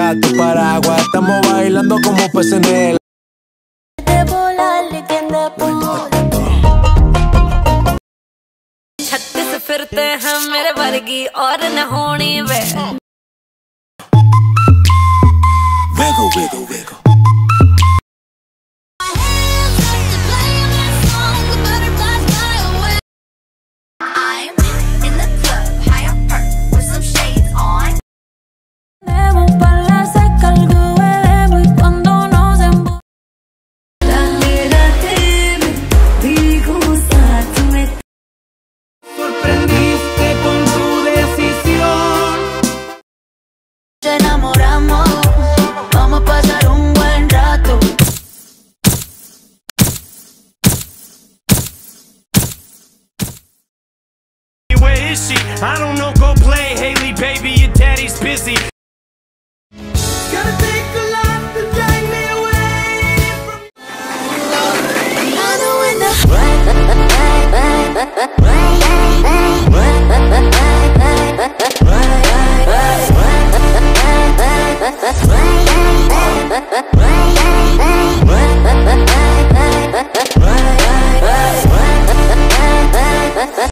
saca tu paraguas. Estamos bailando como peces en el. फिरते हैं मेरे वर्गी और न होनी वे वेगो वेगो वेगो enamoramos, vamos a pasar un buen rato. Where is she? I don't know, go play Haley, baby, your daddy's busy.